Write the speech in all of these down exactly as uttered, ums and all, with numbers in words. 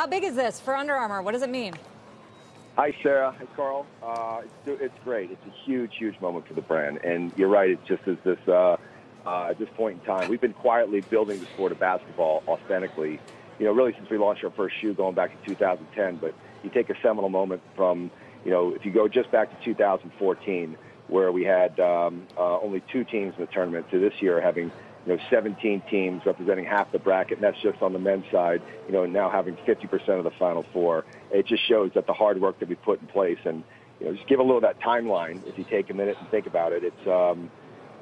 How big is this for Under Armour? What does it mean? Hi, Sarah. Hi, Carl. Uh, it's, it's great. It's a huge, huge moment for the brand. And you're right, it just is this, uh, uh, at this point in time, we've been quietly building the sport of basketball authentically, you know, really since we launched our first shoe going back to two thousand ten. But you take a seminal moment from, you know, if you go just back to two thousand fourteen, where we had um, uh, only two teams in the tournament, to this year having, you know, seventeen teams representing half the bracket, and that's just on the men's side, you know, and now having fifty percent of the Final Four. It just shows that the hard work that we put in place, and, you know, just give a little of that timeline if you take a minute and think about it. It's um,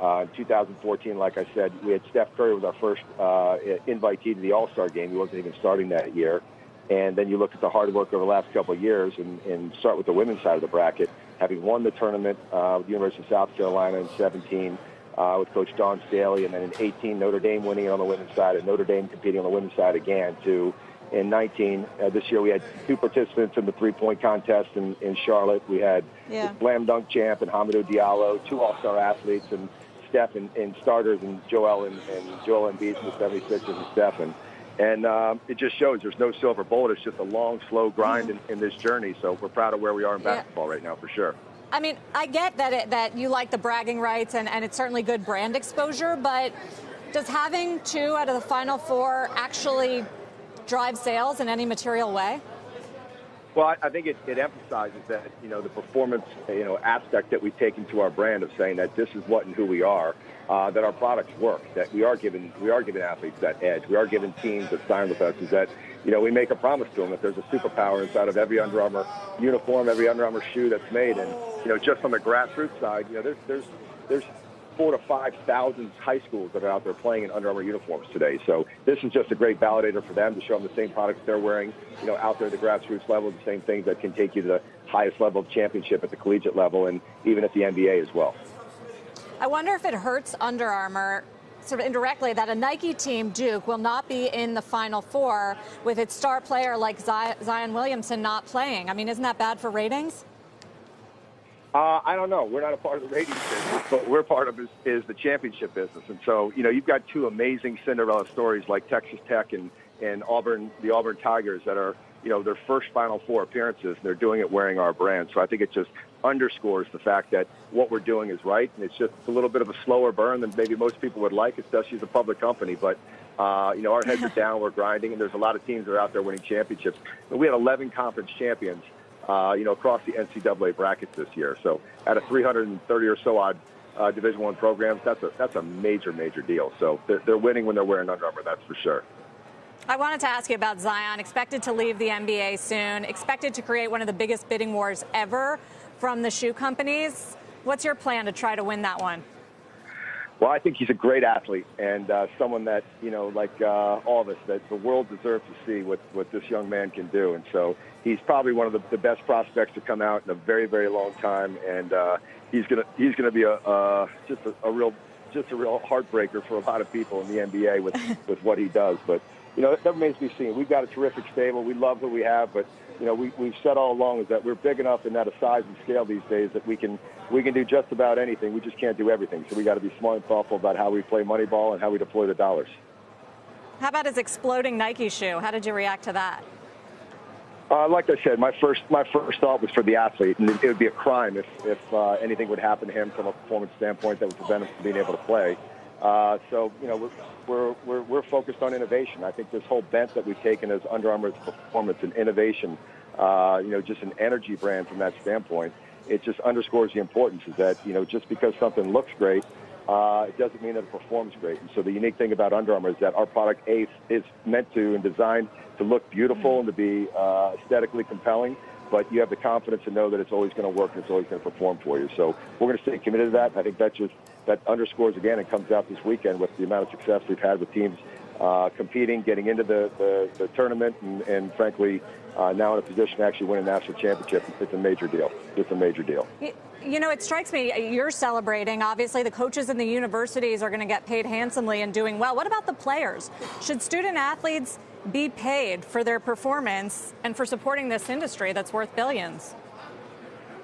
uh, two thousand fourteen, like I said, we had Steph Curry was our first uh, invitee to the All-Star game. He wasn't even starting that year. And then you look at the hard work over the last couple of years, and, and start with the women's side of the bracket, having won the tournament uh, with the University of South Carolina in seventeen, Uh, with Coach Dawn Staley, and then in eighteen, Notre Dame winning it on the women's side, and Notre Dame competing on the women's side again, too. In nineteen, uh, this year we had two participants in the three-point contest in, in Charlotte. We had yeah. the slam dunk champ and Hamidou Diallo, two all-star athletes, and Steph and, and starters, and Joel and, and Joel Embiid from the seventy-sixers and Steph. And, and um, it just shows there's no silver bullet. It's just a long, slow grind mm-hmm. in, in this journey. So we're proud of where we are in basketball yeah. right now, for sure. I mean, I get that it, that you like the bragging rights, and, and it's certainly good brand exposure, but does having two out of the Final Four actually drive sales in any material way? Well, I, I think it, it emphasizes that, you know, the performance, you know, aspect that we've taken to our brand of saying that this is what and who we are, uh, that our products work, that we are giving we are giving athletes that edge, we are giving teams that sign with us, is that, you know, we make a promise to them that there's a superpower inside of every Under Armour uniform, every Under Armour shoe that's made. And, you know, just on the grassroots side, you know, there's there's there's four to five thousand high schools that are out there playing in Under Armour uniforms today. So this is just a great validator for them to show them the same products they're wearing, you know, out there at the grassroots level, the same things that can take you to the highest level of championship at the collegiate level and even at the N B A as well. I wonder if it hurts Under Armour, sort of indirectly, that a Nike team, Duke, will not be in the Final Four with its star player like Zion Williamson not playing. I mean, isn't that bad for ratings? Uh, I don't know. We're not a part of the ratings business, but what we're part of is, is the championship business. And so, you know, you've got two amazing Cinderella stories like Texas Tech and, and Auburn, the Auburn Tigers, that are, you know, their first Final Four appearances, and they're doing it wearing our brand. So I think it just underscores the fact that what we're doing is right, and it's just a little bit of a slower burn than maybe most people would like, especially as a public company. But, uh, you know, our heads are down, we're grinding, and there's a lot of teams that are out there winning championships. But we had eleven conference champions, uh, you know, across the N C double A brackets this year. So out of three hundred thirty or so odd uh, Division One programs, that's a, that's a major, major deal. So they're, they're winning when they're wearing Under Armour, that's for sure. I wanted to ask you about Zion, expected to leave the N B A soon, expected to create one of the biggest bidding wars ever from the shoe companies. What's your plan to try to win that one? Well, I think he's a great athlete, and uh, someone that, you know, like uh, all of us, that the world deserves to see what, what this young man can do. And so he's probably one of the, the best prospects to come out in a very, very long time. And uh, he's gonna he's gonna be a uh, just a, a real just a real heartbreaker for a lot of people in the N B A with with what he does, but. You know, that remains to be seen. We've got a terrific stable. We love what we have, but, you know, we, we've said all along is that we're big enough and at a size and scale these days that we can we can do just about anything. We just can't do everything. So we got to be smart and thoughtful about how we play money ball and how we deploy the dollars. How about his exploding Nike shoe? How did you react to that? Uh, like I said, my first my first thought was for the athlete, and it would be a crime if, if uh, anything would happen to him from a performance standpoint that would prevent him from being able to play. Uh, so, you know, we're, we're, we're, we're focused on innovation. I think this whole bent that we've taken as Under Armour's performance and innovation, uh, you know, just an energy brand from that standpoint, it just underscores the importance is that, you know, just because something looks great, uh, it doesn't mean that it performs great. And so the unique thing about Under Armour is that our product A is meant to and designed to look beautiful and to be uh, aesthetically compelling, but you have the confidence to know that it's always going to work and it's always going to perform for you. So we're going to stay committed to that. I think that just that underscores again and comes out this weekend with the amount of success we've had with teams uh, competing, getting into the, the, the tournament, and, and frankly, uh, now in a position to actually win a national championship. It's a major deal. It's a major deal. You, you know, it strikes me you're celebrating. Obviously, the coaches and the universities are going to get paid handsomely and doing well. What about the players? Should student athletes be paid for their performance and for supporting this industry that's worth billions?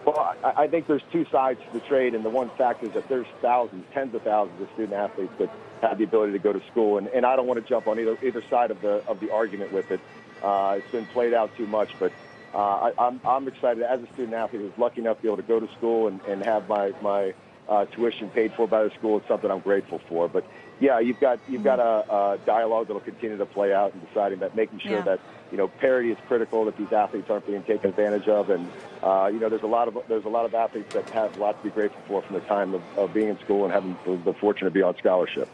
Well, I, I think there's two sides to the trade, and the one fact is that there's thousands, tens of thousands of student athletes that have the ability to go to school, and, and I don't want to jump on either either side of the of the argument with it. Uh, it's been played out too much, but uh, I, I'm, I'm excited. As a student athlete who's lucky enough to be able to go to school and, and have my, my uh, tuition paid for by the school, it's something I'm grateful for. But, yeah, you've got you've mm-hmm. got a, a dialogue that will continue to play out and deciding that, making sure yeah. that, you know, parity is critical, that these athletes aren't being taken advantage of. And, uh, you know, there's a lot of there's a lot of athletes that have a lot to be grateful for from the time of, of being in school and having the fortune to be on scholarship.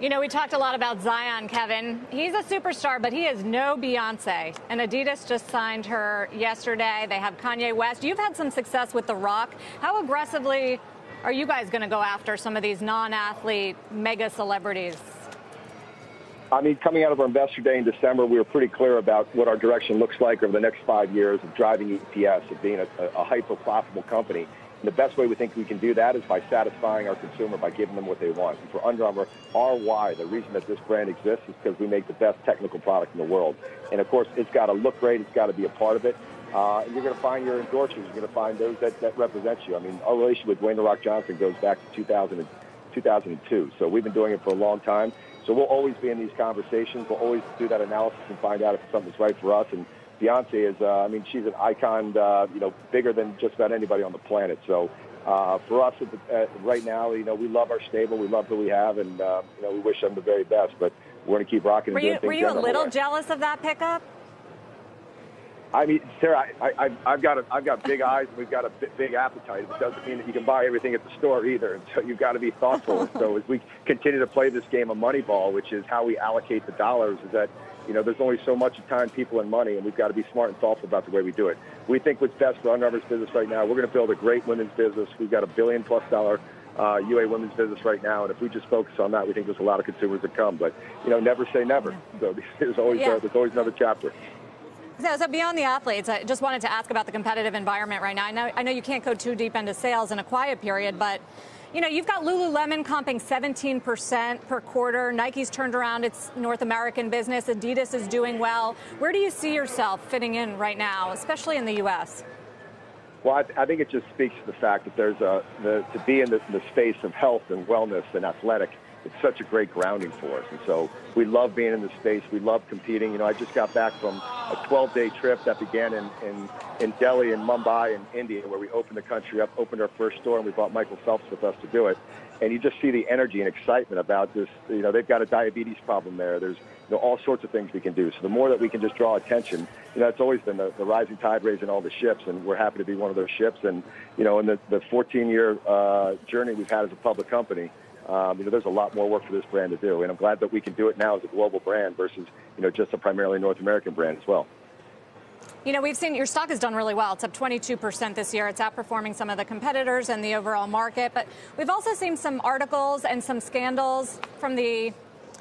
You know, we talked a lot about Zion, Kevin. He's a superstar, but he is no Beyonce. And Adidas just signed her yesterday. They have Kanye West. You've had some success with The Rock. How aggressively are you guys going to go after some of these non-athlete mega celebrities? I mean, coming out of our investor day in December, we were pretty clear about what our direction looks like over the next five years of driving E P S, of being a, a hyper-profitable company. And the best way we think we can do that is by satisfying our consumer, by giving them what they want. And for Under Armour, our why, the reason that this brand exists is because we make the best technical product in the world. And, of course, it's got to look great. It's got to be a part of it. Uh, and you're going to find your endorsers. You're going to find those that, that represent you. I mean, our relationship with Dwayne "The Rock" Johnson goes back to two thousand two. So we've been doing it for a long time. So we'll always be in these conversations. We'll always do that analysis and find out if something's right for us. And Beyonce is, uh, I mean, she's an icon, uh, you know, bigger than just about anybody on the planet. So uh, for us at the, at right now, you know, we love our stable. We love who we have, and, uh, you know, we wish them the very best. But we're going to keep rocking and doing things. Were you a little jealous of that pickup? I mean, Sarah, I, I, I've got a, I've got big eyes, and we've got a big appetite. It doesn't mean that you can buy everything at the store either, and so you've got to be thoughtful. And so as we continue to play this game of Moneyball, which is how we allocate the dollars, is that, you know, there's only so much time, people, and money, and we've got to be smart and thoughtful about the way we do it. We think what's best for Under Armour's business right now, we're going to build a great women's business. We've got a billion-plus dollar uh, U A women's business right now, and if we just focus on that, we think there's a lot of consumers that come. But, you know, never say never. So there's always, yeah. uh, there's always another chapter. So, so beyond the athletes, I just wanted to ask about the competitive environment right now. I know, I know you can't go too deep into sales in a quiet period, but, you know, you've got Lululemon comping seventeen percent per quarter. Nike's turned around its North American business. Adidas is doing well. Where do you see yourself fitting in right now, especially in the U S? Well, I, th I think it just speaks to the fact that there's a, the, to be in the, the space of health and wellness and athletic, it's such a great grounding for us. And so we love being in this space. We love competing. You know, I just got back from a twelve-day trip that began in, in, in Delhi and Mumbai in India, where we opened the country up, opened our first store, and we brought Michael Phelps with us to do it. And you just see the energy and excitement about this. You know, they've got a diabetes problem there. There's, you know, all sorts of things we can do. So the more that we can just draw attention, you know, it's always been the, the rising tide raising all the ships, and we're happy to be one of those ships. And, you know, in the fourteen-year uh, journey we've had as a public company, Um, you know, there's a lot more work for this brand to do, and I'm glad that we can do it now as a global brand versus, you know, just a primarily North American brand as well. You know, we've seen your stock has done really well. It's up twenty-two percent this year. It's outperforming some of the competitors and the overall market. But we've also seen some articles and some scandals, from the,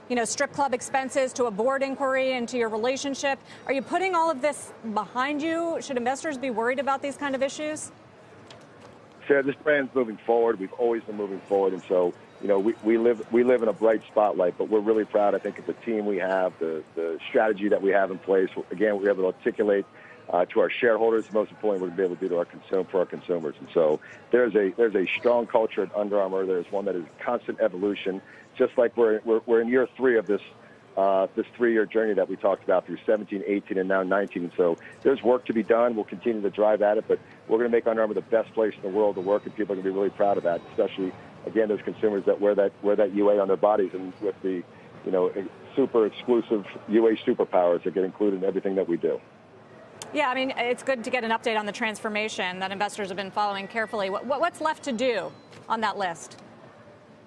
you know, strip club expenses to a board inquiry into your relationship. Are you putting all of this behind you? Should investors be worried about these kind of issues? Sarah, this brand's moving forward. We've always been moving forward, and so, you know, we, we live we live in a bright spotlight, but we're really proud, I think, of the team we have, the, the strategy that we have in place. Again, we're able to articulate uh, to our shareholders. Most importantly, we're able to do to our consume for our consumers. And so there's a there's a strong culture at Under Armour. There's one that is constant evolution. Just like we're we're, we're in year three of this uh, this three-year journey that we talked about through seventeen, eighteen, and now nineteen. And so there's work to be done. We'll continue to drive at it, but we're going to make Under Armour the best place in the world to work, and people are going to be really proud of that, especially, again, those consumers that wear that wear that U A on their bodies, and with the, you know, super exclusive U A superpowers that get included in everything that we do. Yeah, I mean, it's good to get an update on the transformation that investors have been following carefully. What, what's left to do on that list?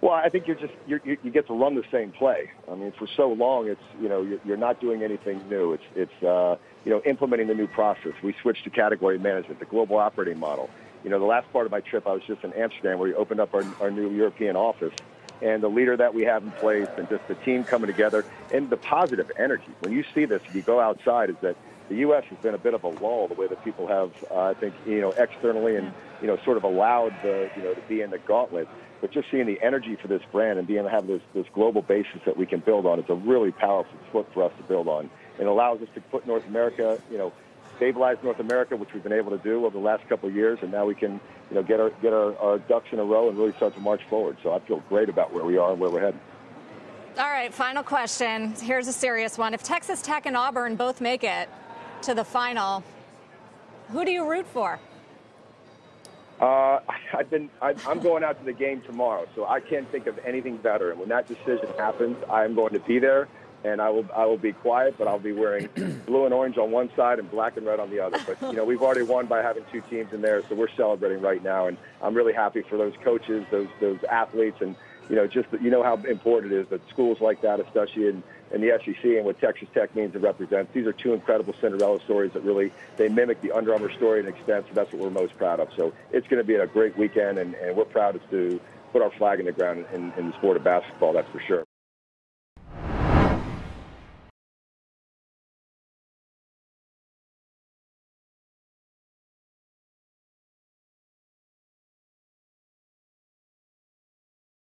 Well, I think you're just you're, you get to run the same play. I mean, for so long, it's, you know, you're, you're not doing anything new. It's it's uh, you know, implementing the new process. We switched to category management, the global operating model. You know, the last part of my trip, I was just in Amsterdam, where we opened up our, our new European office, and the leader that we have in place, and just the team coming together, and the positive energy. When you see this, if you go outside, is that the U S has been a bit of a lull, the way that people have, uh, I think, you know, externally and, you know, sort of allowed the, you know, to be in the gauntlet. But just seeing the energy for this brand and being able to have this, this global basis that we can build on, it's a really powerful foot for us to build on. It allows us to put North America, you know, stabilize North America, which we've been able to do over the last couple of years, and now we can, you know, get our get our, our ducks in a row and really start to march forward. So I feel great about where we are and where we're heading. All right, final question. Here's a serious one. If Texas Tech and Auburn both make it to the final, who do you root for? Uh, I've been, I've, I'm going out to the game tomorrow, so I can't think of anything better. And when that decision happens, I'm going to be there, and I will, I will be quiet, but I'll be wearing blue and orange on one side and black and red on the other. But, you know, we've already won by having two teams in there, so we're celebrating right now. And I'm really happy for those coaches, those, those athletes, and, you know, just, you know how important it is that schools like that, especially in, in the S E C, and what Texas Tech means and represents. These are two incredible Cinderella stories that really, they mimic the Under Armour story and extent, so that's what we're most proud of. So it's going to be a great weekend, and, and we're proud to put our flag in the ground in, in the sport of basketball, that's for sure.